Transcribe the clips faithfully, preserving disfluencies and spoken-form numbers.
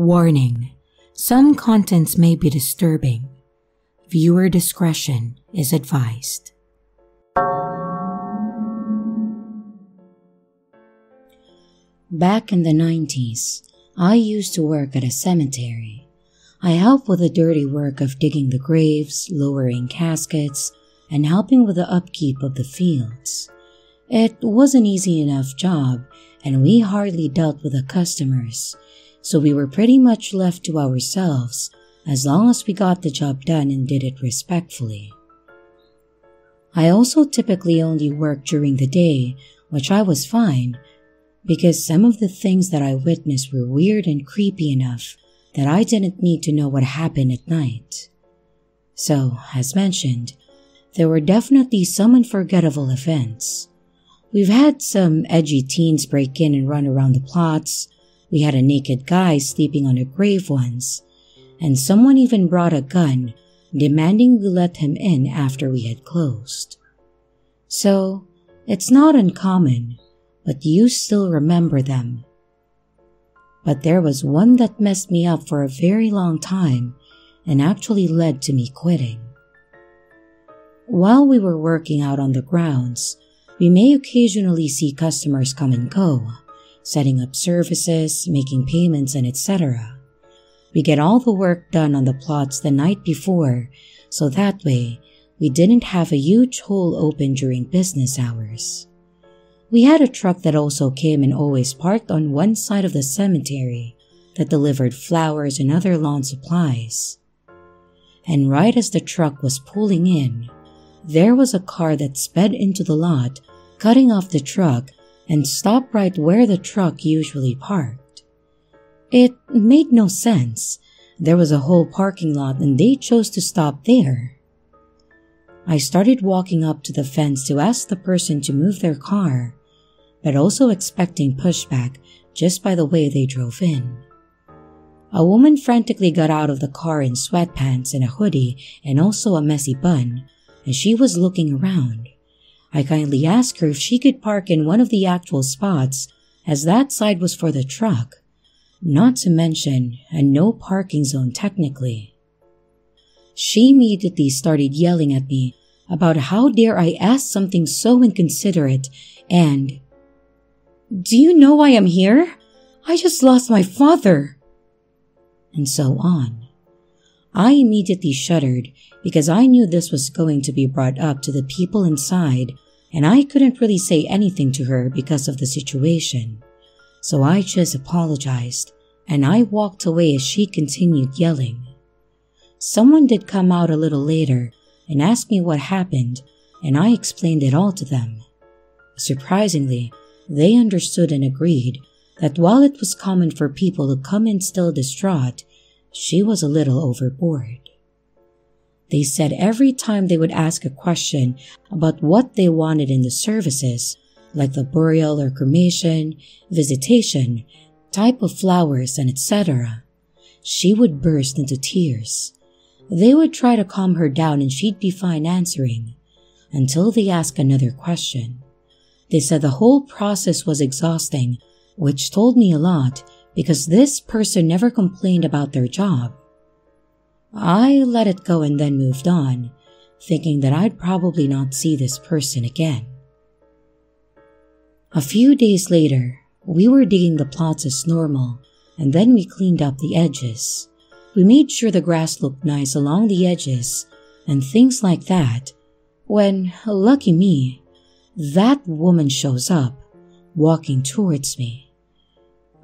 Warning, some contents may be disturbing. Viewer discretion is advised. Back in the nineties, I used to work at a cemetery. I helped with the dirty work of digging the graves, lowering caskets, and helping with the upkeep of the fields. It was an easy enough job, and we hardly dealt with the customers, so we were pretty much left to ourselves as long as we got the job done and did it respectfully. I also typically only worked during the day, which I was fine, because some of the things that I witnessed were weird and creepy enough that I didn't need to know what happened at night. So, as mentioned, there were definitely some unforgettable events. We've had some edgy teens break in and run around the plots. We had a naked guy sleeping on a grave once, and someone even brought a gun, demanding we let him in after we had closed. So, it's not uncommon, but you still remember them. But there was one that messed me up for a very long time and actually led to me quitting. While we were working out on the grounds, we may occasionally see customers come and go, setting up services, making payments, and et cetera. We get all the work done on the plots the night before, so that way, we didn't have a huge hole open during business hours. We had a truck that also came and always parked on one side of the cemetery that delivered flowers and other lawn supplies. And right as the truck was pulling in, there was a car that sped into the lot, cutting off the truck, and stopped right where the truck usually parked. It made no sense. There was a whole parking lot and they chose to stop there. I started walking up to the fence to ask the person to move their car, but also expecting pushback just by the way they drove in. A woman frantically got out of the car in sweatpants and a hoodie and also a messy bun, and she was looking around. I kindly asked her if she could park in one of the actual spots, as that side was for the truck, not to mention a no parking zone technically. She immediately started yelling at me about how dare I ask something so inconsiderate and, "Do you know why I'm here? I just lost my father," and so on. I immediately shuddered because I knew this was going to be brought up to the people inside, and I couldn't really say anything to her because of the situation. So I just apologized and I walked away as she continued yelling. Someone did come out a little later and asked me what happened, and I explained it all to them. Surprisingly, they understood and agreed that while it was common for people to come in still distraught, she was a little overboard. They said every time they would ask a question about what they wanted in the services, like the burial or cremation, visitation, type of flowers, and et cetera, she would burst into tears. They would try to calm her down and she'd be fine answering, until they asked another question. They said the whole process was exhausting, which told me a lot, because this person never complained about their job. I let it go and then moved on, thinking that I'd probably not see this person again. A few days later, we were digging the plots as normal, and then we cleaned up the edges. We made sure the grass looked nice along the edges and things like that, when, lucky me, that woman shows up, walking towards me.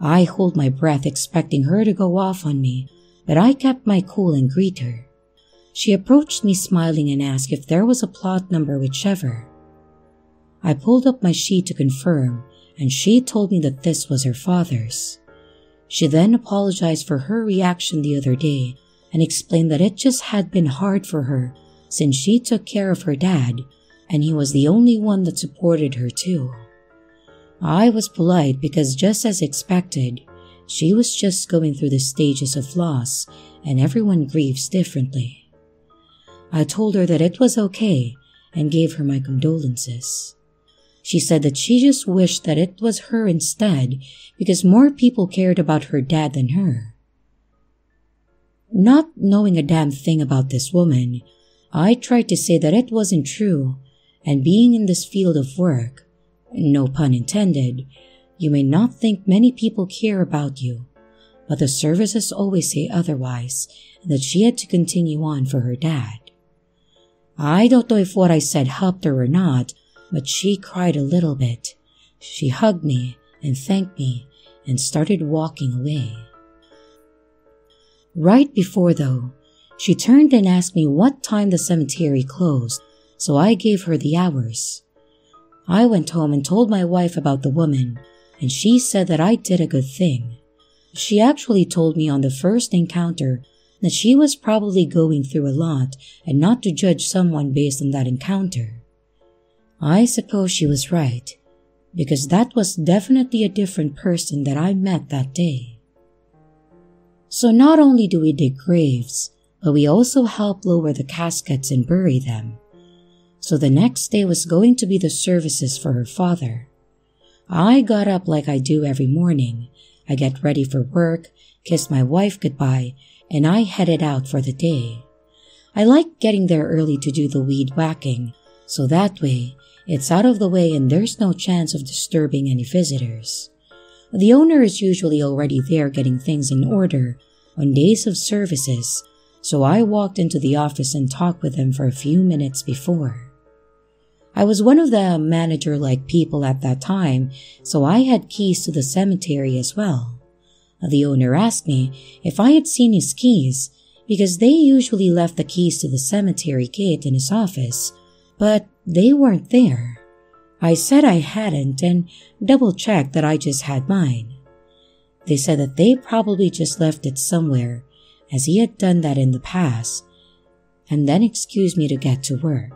I hold my breath expecting her to go off on me, but I kept my cool and greet her. She approached me smiling and asked if there was a plot number whichever. I pulled up my sheet to confirm, and she told me that this was her father's. She then apologized for her reaction the other day and explained that it just had been hard for her since she took care of her dad, and he was the only one that supported her too. I was polite because, just as expected, she was just going through the stages of loss and everyone grieves differently. I told her that it was okay and gave her my condolences. She said that she just wished that it was her instead because more people cared about her dad than her. Not knowing a damn thing about this woman, I tried to say that it wasn't true, and being in this field of work, no pun intended, you may not think many people care about you, but the services always say otherwise, and that she had to continue on for her dad. I don't know if what I said helped her or not, but she cried a little bit. She hugged me and thanked me and started walking away. Right before, though, she turned and asked me what time the cemetery closed, so I gave her the hours. I went home and told my wife about the woman, and she said that I did a good thing. She actually told me on the first encounter that she was probably going through a lot and not to judge someone based on that encounter. I suppose she was right, because that was definitely a different person that I met that day. So not only do we dig graves, but we also help lower the caskets and bury them. So the next day was going to be the services for her father. I got up like I do every morning. I get ready for work, kiss my wife goodbye, and I headed out for the day. I like getting there early to do the weed whacking, so that way, it's out of the way and there's no chance of disturbing any visitors. The owner is usually already there getting things in order on days of services, so I walked into the office and talked with him for a few minutes before. I was one of the manager-like people at that time, so I had keys to the cemetery as well. The owner asked me if I had seen his keys, because they usually left the keys to the cemetery gate in his office, but they weren't there. I said I hadn't and double-checked that I just had mine. They said that they probably just left it somewhere, as he had done that in the past, and then excused me to get to work.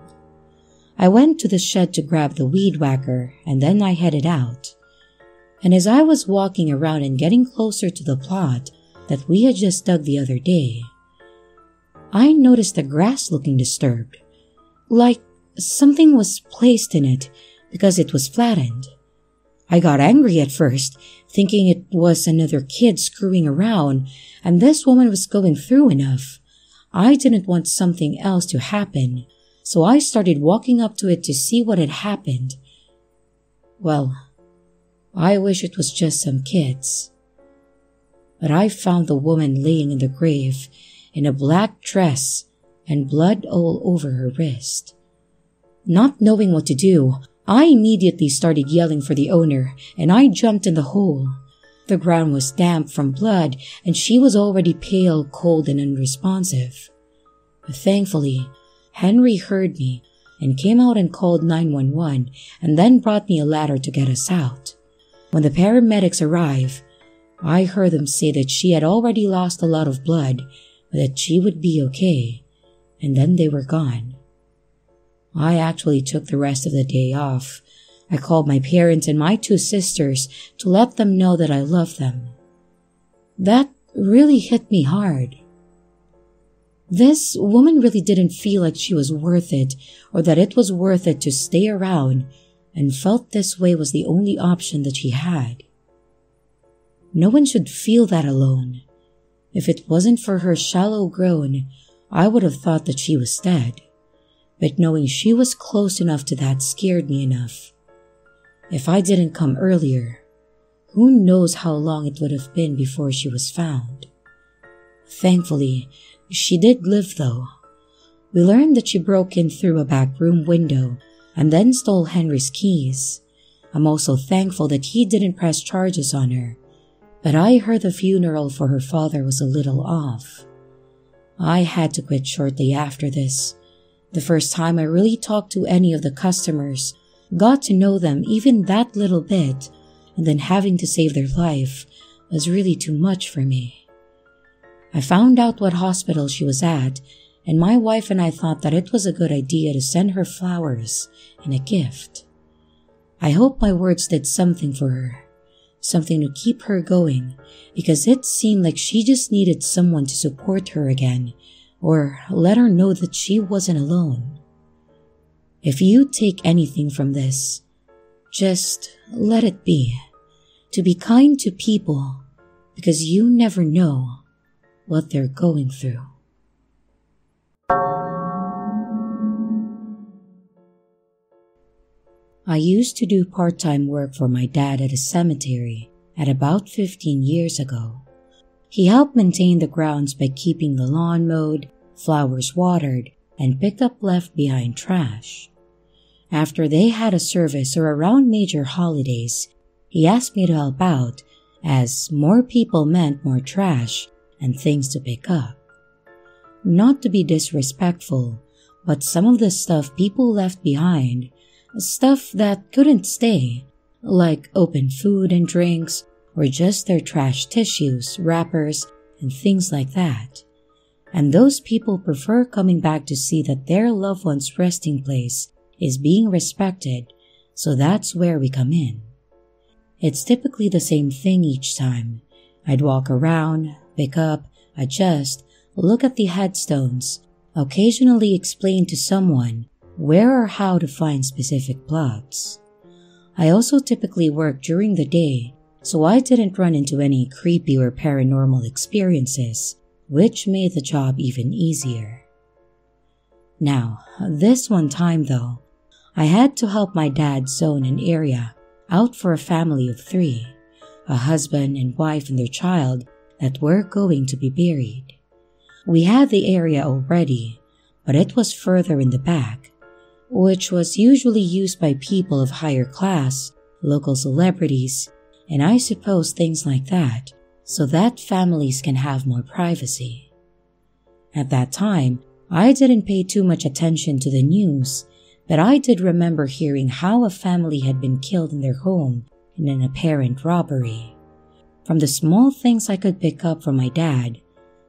I went to the shed to grab the weed whacker, and then I headed out. And as I was walking around and getting closer to the plot that we had just dug the other day, I noticed the grass looking disturbed, like something was placed in it because it was flattened. I got angry at first, thinking it was another kid screwing around, and this woman was going through enough. I didn't want something else to happen, so I started walking up to it to see what had happened. Well, I wish it was just some kids. But I found the woman laying in the grave in a black dress and blood all over her wrist. Not knowing what to do, I immediately started yelling for the owner, and I jumped in the hole. The ground was damp from blood, and she was already pale, cold, and unresponsive. But thankfully, Henry heard me and came out and called nine one one, and then brought me a ladder to get us out. When the paramedics arrived, I heard them say that she had already lost a lot of blood, but that she would be okay, and then they were gone. I actually took the rest of the day off. I called my parents and my two sisters to let them know that I loved them. That really hit me hard. This woman really didn't feel like she was worth it or that it was worth it to stay around, and felt this way was the only option that she had. No one should feel that alone. If it wasn't for her shallow groan, I would have thought that she was dead. But knowing she was close enough to that scared me enough. If I didn't come earlier, who knows how long it would have been before she was found. Thankfully, she did live though. We learned that she broke in through a back room window and then stole Henry's keys. I'm also thankful that he didn't press charges on her, but I heard the funeral for her father was a little off. I had to quit shortly after this. The first time I really talked to any of the customers, got to know them even that little bit, and then having to save their life was really too much for me. I found out what hospital she was at, and my wife and I thought that it was a good idea to send her flowers and a gift. I hope my words did something for her, something to keep her going, because it seemed like she just needed someone to support her again, or let her know that she wasn't alone. If you take anything from this, just let it be. To be kind to people, because you never know what they're going through. I used to do part-time work for my dad at a cemetery at about fifteen years ago. He helped maintain the grounds by keeping the lawn mowed, flowers watered, and picked up left-behind trash. After they had a service or around major holidays, he asked me to help out, as more people meant more trash and things to pick up. Not to be disrespectful, but some of the stuff people left behind, stuff that couldn't stay, like open food and drinks, or just their trash tissues, wrappers, and things like that. And those people prefer coming back to see that their loved one's resting place is being respected, so that's where we come in. It's typically the same thing each time. I'd walk around, pick up, adjust, look at the headstones, occasionally explain to someone where or how to find specific plots. I also typically work during the day, so I didn't run into any creepy or paranormal experiences, which made the job even easier. Now, this one time though, I had to help my dad zone an area out for a family of three, a husband and wife and their child that were going to be buried. We had the area already, but it was further in the back, which was usually used by people of higher class, local celebrities, and I suppose things like that, so that families can have more privacy. At that time, I didn't pay too much attention to the news, but I did remember hearing how a family had been killed in their home in an apparent robbery. From the small things I could pick up from my dad,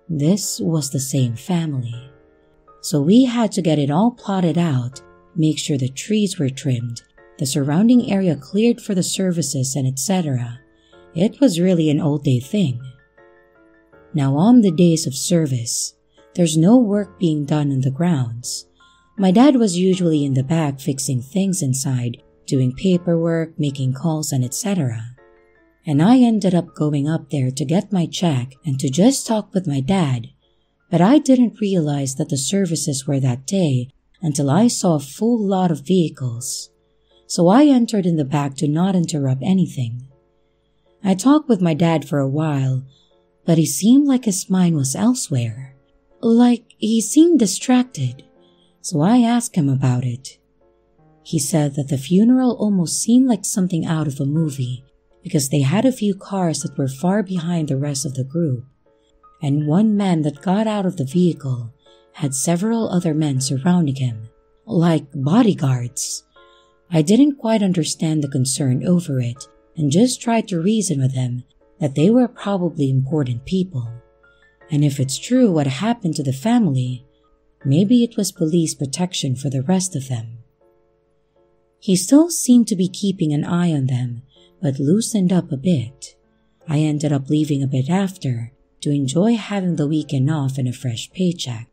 this was the same family. So we had to get it all plotted out, make sure the trees were trimmed, the surrounding area cleared for the services, and et cetera. It was really an all-day thing. Now, on the days of service, there's no work being done on the grounds. My dad was usually in the back fixing things inside, doing paperwork, making calls, and et cetera. And I ended up going up there to get my check and to just talk with my dad, but I didn't realize that the services were that day until I saw a full lot of vehicles. So I entered in the back to not interrupt anything. I talked with my dad for a while, but he seemed like his mind was elsewhere. Like, he seemed distracted, so I asked him about it. He said that the funeral almost seemed like something out of a movie because they had a few cars that were far behind the rest of the group, and one man that got out of the vehicle had several other men surrounding him, like bodyguards. I didn't quite understand the concern over it and just tried to reason with him that they were probably important people. And if it's true what happened to the family, maybe it was police protection for the rest of them. He still seemed to be keeping an eye on them, but loosened up a bit. I ended up leaving a bit after to enjoy having the weekend off and a fresh paycheck.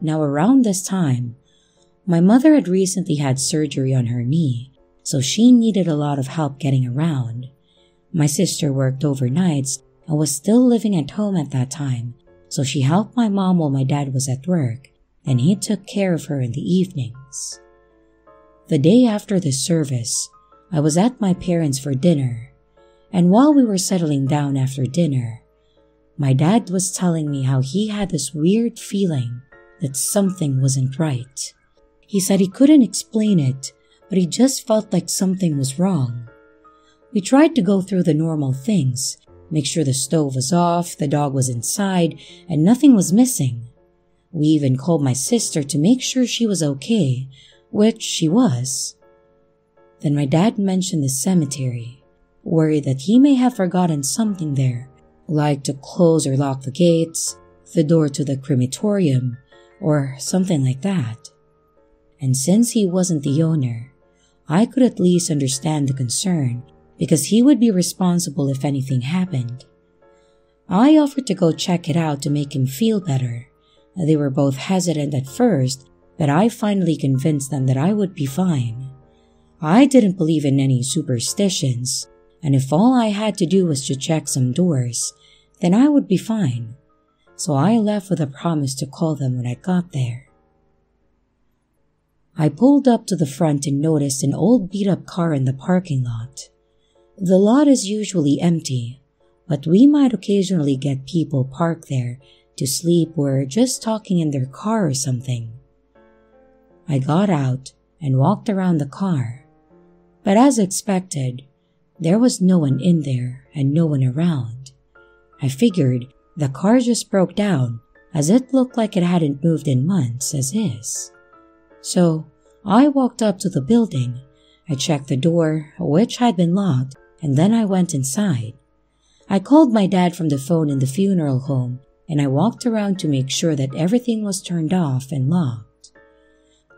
Now, around this time, my mother had recently had surgery on her knee, so she needed a lot of help getting around. My sister worked overnights and was still living at home at that time, so she helped my mom while my dad was at work, and he took care of her in the evenings. The day after the service, I was at my parents' for dinner, and while we were settling down after dinner, my dad was telling me how he had this weird feeling that something wasn't right. He said he couldn't explain it, but he just felt like something was wrong. We tried to go through the normal things, make sure the stove was off, the dog was inside, and nothing was missing. We even called my sister to make sure she was okay, which she was. Then my dad mentioned the cemetery, worried that he may have forgotten something there, like to close or lock the gates, the door to the crematorium, or something like that. And since he wasn't the owner, I could at least understand the concern, because he would be responsible if anything happened. I offered to go check it out to make him feel better. They were both hesitant at first, but I finally convinced them that I would be fine. I didn't believe in any superstitions, and if all I had to do was to check some doors, then I would be fine, so I left with a promise to call them when I got there. I pulled up to the front and noticed an old beat-up car in the parking lot. The lot is usually empty, but we might occasionally get people parked there to sleep or just talking in their car or something. I got out and walked around the car, but as expected, there was no one in there and no one around. I figured the car just broke down, as it looked like it hadn't moved in months as is. So I walked up to the building. I checked the door, which had been locked, and then I went inside. I called my dad from the phone in the funeral home, and I walked around to make sure that everything was turned off and locked.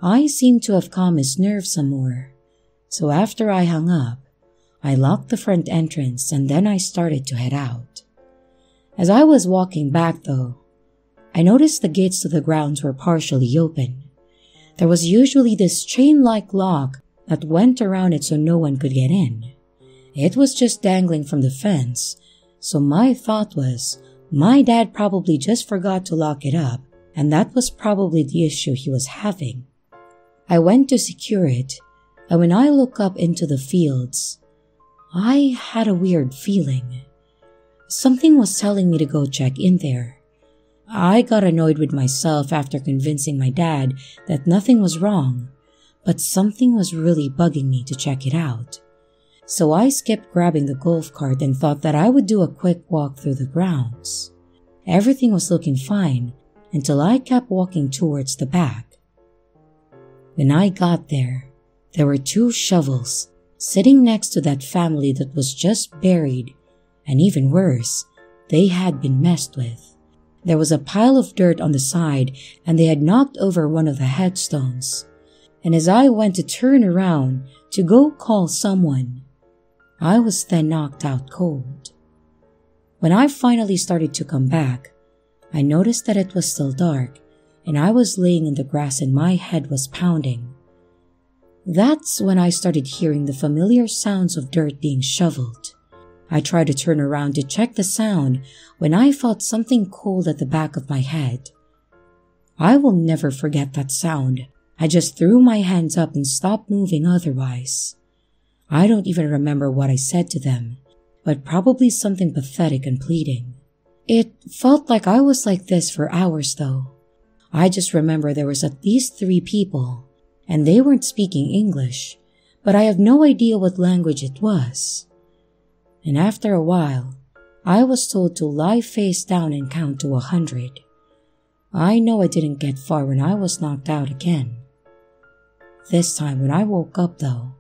I seemed to have calmed his nerves some more. So after I hung up, I locked the front entrance and then I started to head out. As I was walking back though, I noticed the gates to the grounds were partially open. There was usually this chain-like lock that went around it so no one could get in. It was just dangling from the fence, so my thought was, my dad probably just forgot to lock it up, and that was probably the issue he was having. I went to secure it, and when I looked up into the fields, I had a weird feeling. Something was telling me to go check in there. I got annoyed with myself after convincing my dad that nothing was wrong, but something was really bugging me to check it out. So I skipped grabbing the golf cart and thought that I would do a quick walk through the grounds. Everything was looking fine until I kept walking towards the back. When I got there, there were two shovels sitting next to that family that was just buried. And even worse, they had been messed with. There was a pile of dirt on the side and they had knocked over one of the headstones. And as I went to turn around to go call someone, I was then knocked out cold. When I finally started to come back, I noticed that it was still dark and I was laying in the grass and my head was pounding. That's when I started hearing the familiar sounds of dirt being shoveled. I tried to turn around to check the sound when I felt something cold at the back of my head. I will never forget that sound. I just threw my hands up and stopped moving otherwise. I don't even remember what I said to them, but probably something pathetic and pleading. It felt like I was like this for hours though. I just remember there was at least three people, and they weren't speaking English, but I have no idea what language it was. And after a while, I was told to lie face down and count to a hundred. I know I didn't get far when I was knocked out again. This time when I woke up though,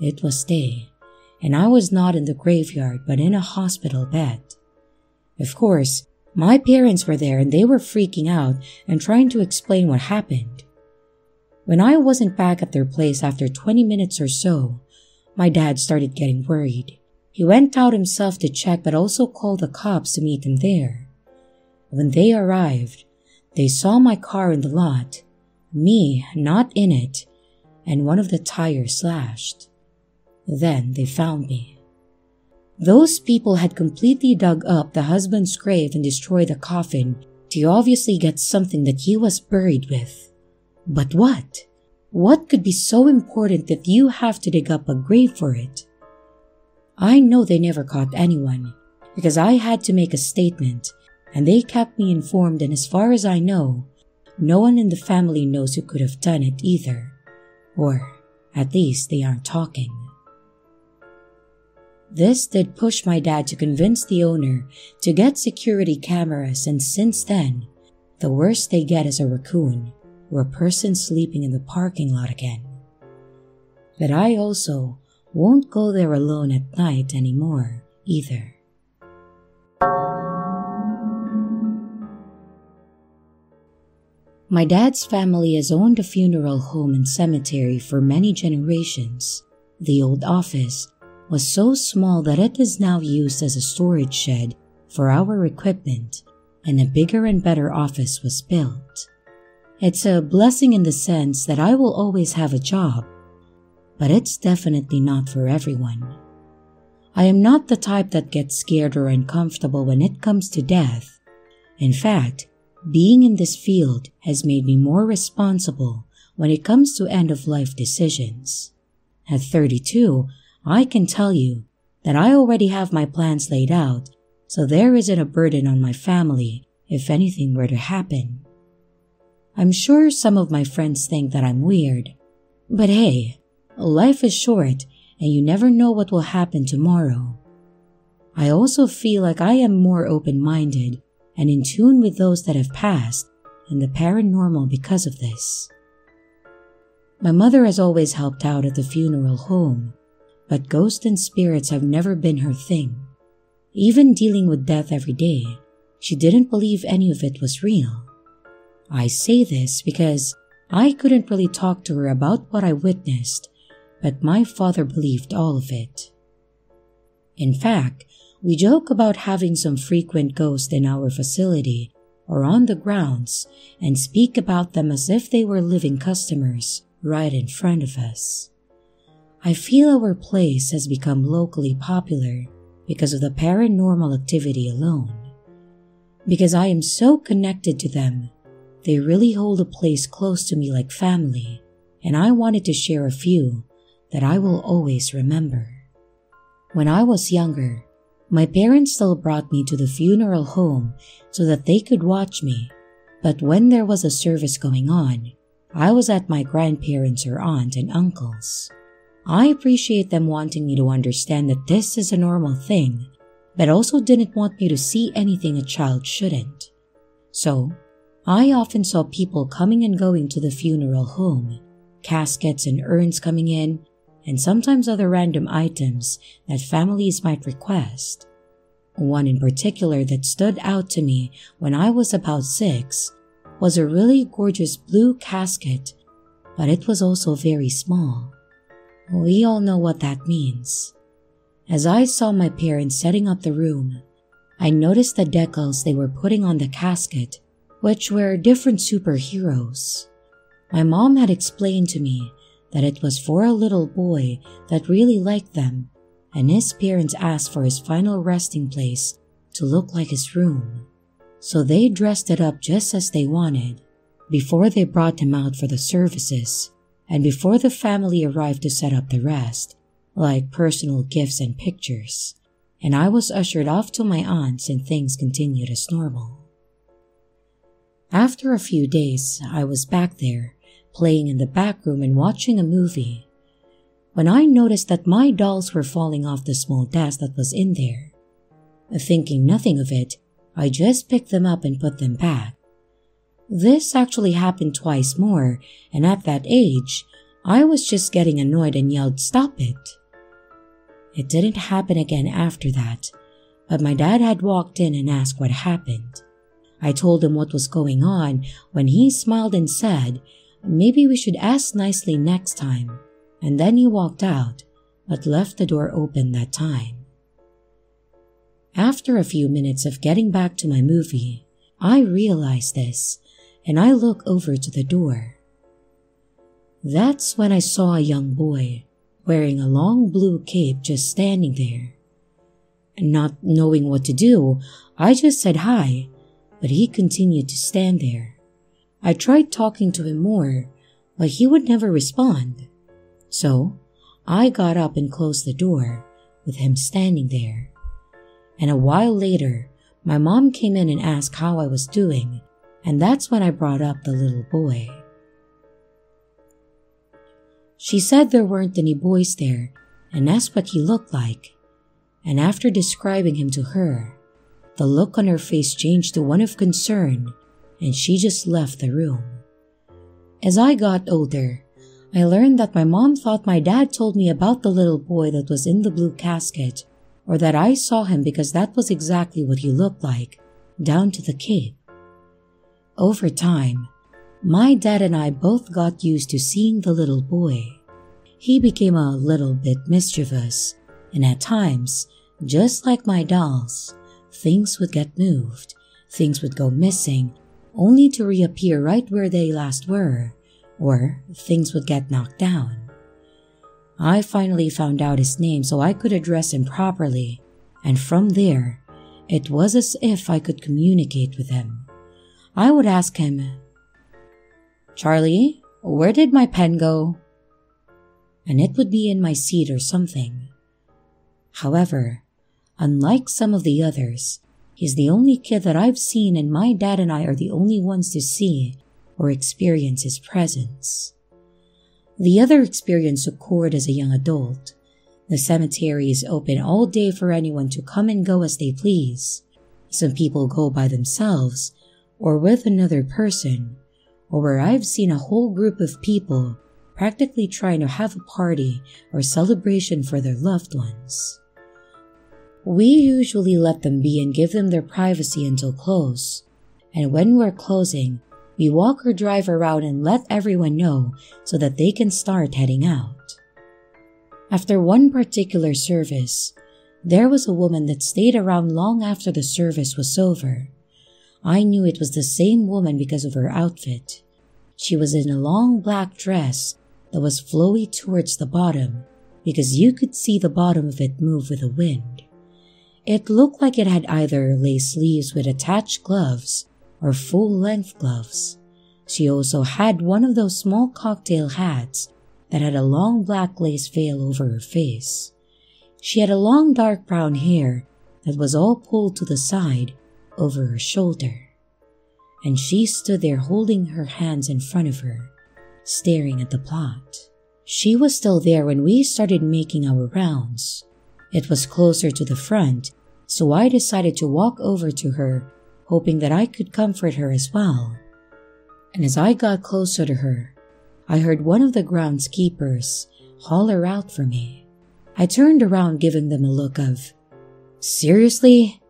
it was day, and I was not in the graveyard but in a hospital bed. Of course, my parents were there and they were freaking out and trying to explain what happened. When I wasn't back at their place after twenty minutes or so, my dad started getting worried. He went out himself to check but also called the cops to meet him there. When they arrived, they saw my car in the lot, me not in it, and one of the tires slashed. Then they found me. Those people had completely dug up the husband's grave and destroyed the coffin to obviously get something that he was buried with. But what? What could be so important that you have to dig up a grave for it? I know they never caught anyone, because I had to make a statement, and they kept me informed, and as far as I know, no one in the family knows who could have done it either, or at least they aren't talking. This did push my dad to convince the owner to get security cameras, and since then, the worst they get is a raccoon, or a person sleeping in the parking lot again. But I also won't go there alone at night anymore, either. My dad's family has owned a funeral home and cemetery for many generations. The old office was so small that it is now used as a storage shed for our equipment, and a bigger and better office was built. It's a blessing in the sense that I will always have a job, but it's definitely not for everyone. I am not the type that gets scared or uncomfortable when it comes to death, In fact, being in this field has made me more responsible when it comes to end-of-life decisions. At thirty-two, I can tell you that I already have my plans laid out, so there isn't a burden on my family if anything were to happen. I'm sure some of my friends think that I'm weird, but hey, life is short and you never know what will happen tomorrow. I also feel like I am more open-minded and in tune with those that have passed and the paranormal because of this. My mother has always helped out at the funeral home, but ghosts and spirits have never been her thing. Even dealing with death every day, she didn't believe any of it was real. I say this because I couldn't really talk to her about what I witnessed, but my father believed all of it. In fact, we joke about having some frequent ghosts in our facility or on the grounds and speak about them as if they were living customers right in front of us. I feel our place has become locally popular because of the paranormal activity alone. Because I am so connected to them, they really hold a place close to me like family, and I wanted to share a few that I will always remember. When I was younger, my parents still brought me to the funeral home so that they could watch me, but when there was a service going on, I was at my grandparents' or aunt and uncle's. I appreciate them wanting me to understand that this is a normal thing, but also didn't want me to see anything a child shouldn't. So, I often saw people coming and going to the funeral home, caskets and urns coming in, and sometimes other random items that families might request. One in particular that stood out to me when I was about six was a really gorgeous blue casket, but it was also very small. We all know what that means. As I saw my parents setting up the room, I noticed the decals they were putting on the casket, which were different superheroes. My mom had explained to me that it was for a little boy that really liked them, and his parents asked for his final resting place to look like his room. So they dressed it up just as they wanted, before they brought him out for the services, and before the family arrived to set up the rest, like personal gifts and pictures, and I was ushered off to my aunt's and things continued as normal. After a few days, I was back there, playing in the back room and watching a movie, when I noticed that my dolls were falling off the small desk that was in there. Thinking nothing of it, I just picked them up and put them back. This actually happened twice more, and at that age, I was just getting annoyed and yelled, "Stop it!" It didn't happen again after that, but my dad had walked in and asked what happened. I told him what was going on when he smiled and said, "Maybe we should ask nicely next time," and then he walked out, but left the door open that time. After a few minutes of getting back to my movie, I realized this, and I look over to the door. That's when I saw a young boy wearing a long blue cape just standing there. Not knowing what to do, I just said hi, but he continued to stand there. I tried talking to him more, but he would never respond. So, I got up and closed the door with him standing there. And a while later, my mom came in and asked how I was doing, and that's when I brought up the little boy. She said there weren't any boys there and asked what he looked like. And after describing him to her, the look on her face changed to one of concern, and she just left the room. As I got older, I learned that my mom thought my dad told me about the little boy that was in the blue casket, or that I saw him because that was exactly what he looked like, down to the cape. Over time, my dad and I both got used to seeing the little boy. He became a little bit mischievous, and at times, just like my dolls, things would get moved, things would go missing, only to reappear right where they last were, or things would get knocked down. I finally found out his name so I could address him properly, and from there, It was as if I could communicate with him. I would ask him, "Charlie, where did my pen go?" And it would be in my seat or something. However, unlike some of the others, he's the only kid that I've seen, and my dad and I are the only ones to see or experience his presence. The other experience occurred as a young adult. The cemetery is open all day for anyone to come and go as they please. Some people go by themselves, or with another person, or where I've seen a whole group of people practically trying to have a party or celebration for their loved ones. We usually let them be and give them their privacy until close, and when we're closing, we walk or drive around and let everyone know so that they can start heading out. After one particular service, there was a woman that stayed around long after the service was over. I knew it was the same woman because of her outfit. She was in a long black dress that was flowy towards the bottom, because you could see the bottom of it move with the wind. It looked like it had either lace sleeves with attached gloves or full-length gloves. She also had one of those small cocktail hats that had a long black lace veil over her face. She had a long dark brown hair that was all pulled to the side over her shoulder, and she stood there holding her hands in front of her, staring at the plot. She was still there when we started making our rounds. It was closer to the front, so I decided to walk over to her, hoping that I could comfort her as well. And as I got closer to her, I heard one of the groundskeepers holler out for me. I turned around, giving them a look of, "Seriously?"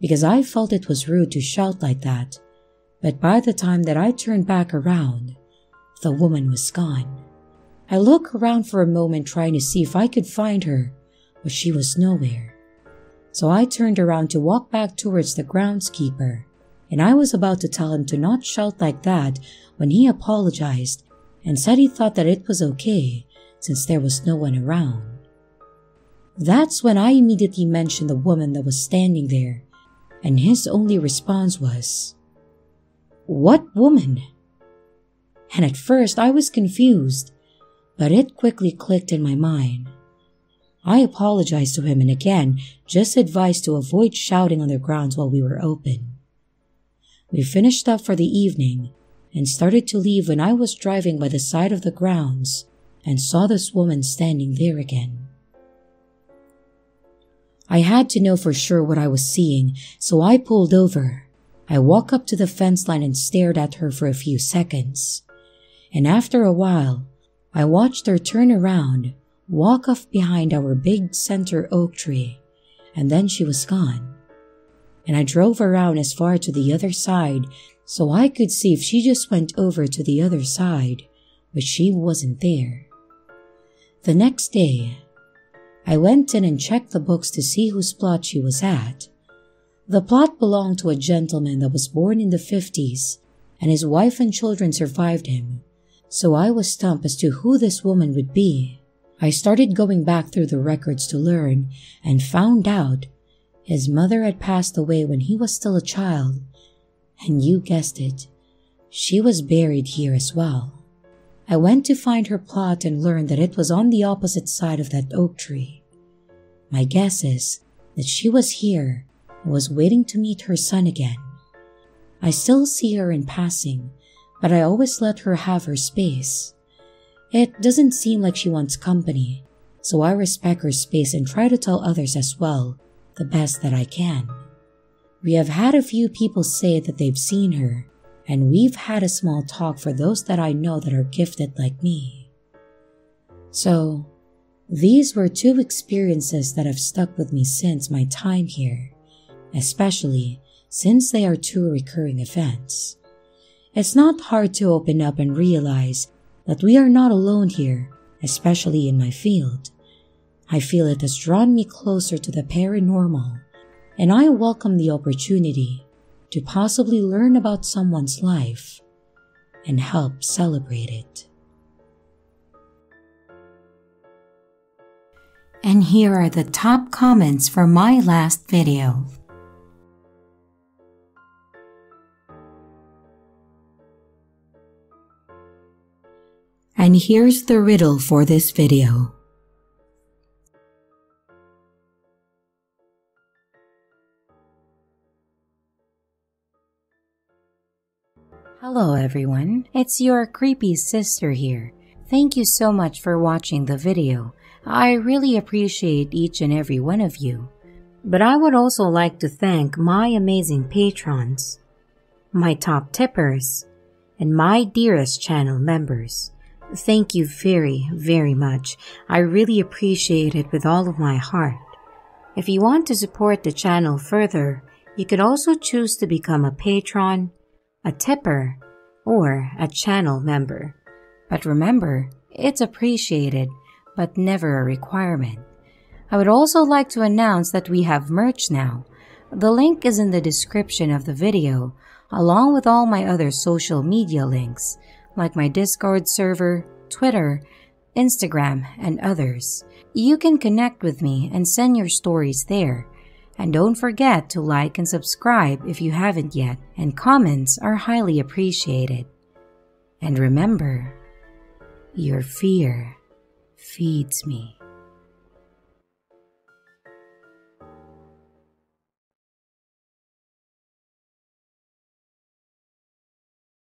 because I felt it was rude to shout like that, but by the time that I turned back around, the woman was gone. I looked around for a moment trying to see if I could find her, but she was nowhere. So I turned around to walk back towards the groundskeeper, and I was about to tell him to not shout like that when he apologized and said he thought that it was okay since there was no one around. That's when I immediately mentioned the woman that was standing there, and his only response was, "What woman?" And at first I was confused, but it quickly clicked in my mind. I apologized to him and again just advised to avoid shouting on the grounds while we were open. We finished up for the evening and started to leave when I was driving by the side of the grounds and saw this woman standing there again. I had to know for sure what I was seeing, so I pulled over. I walked up to the fence line and stared at her for a few seconds. And after a while, I watched her turn around, walk off behind our big center oak tree, and then she was gone. And I drove around as far to the other side so I could see if she just went over to the other side, but she wasn't there. The next day, I went in and checked the books to see whose plot she was at. The plot belonged to a gentleman that was born in the fifties, and his wife and children survived him, so I was stumped as to who this woman would be. I started going back through the records to learn and found out his mother had passed away when he was still a child, and you guessed it, she was buried here as well. I went to find her plot and learned that it was on the opposite side of that oak tree. My guess is that she was here and was waiting to meet her son again. I still see her in passing, but I always let her have her space. It doesn't seem like she wants company, so I respect her space and try to tell others as well, the best that I can. We have had a few people say that they've seen her, and we've had a small talk for those that I know that are gifted like me. So, these were two experiences that have stuck with me since my time here, especially since they are two recurring events. It's not hard to open up and realize that we are not alone here, especially in my field. I feel it has drawn me closer to the paranormal, and I welcome the opportunity to possibly learn about someone's life and help celebrate it. And here are the top comments for my last video. And here's the riddle for this video. Hello everyone, it's your creepy sister here. Thank you so much for watching the video. I really appreciate each and every one of you. But I would also like to thank my amazing patrons, my top tippers, and my dearest channel members. Thank you very, very much. I really appreciate it with all of my heart. If you want to support the channel further, you could also choose to become a patron, a tipper, or a channel member. But remember, it's appreciated, but never a requirement. I would also like to announce that we have merch now. The link is in the description of the video, along with all my other social media links, like my Discord server, Twitter, Instagram, and others. You can connect with me and send your stories there. And don't forget to like and subscribe if you haven't yet, and comments are highly appreciated. And remember, your fear feeds me.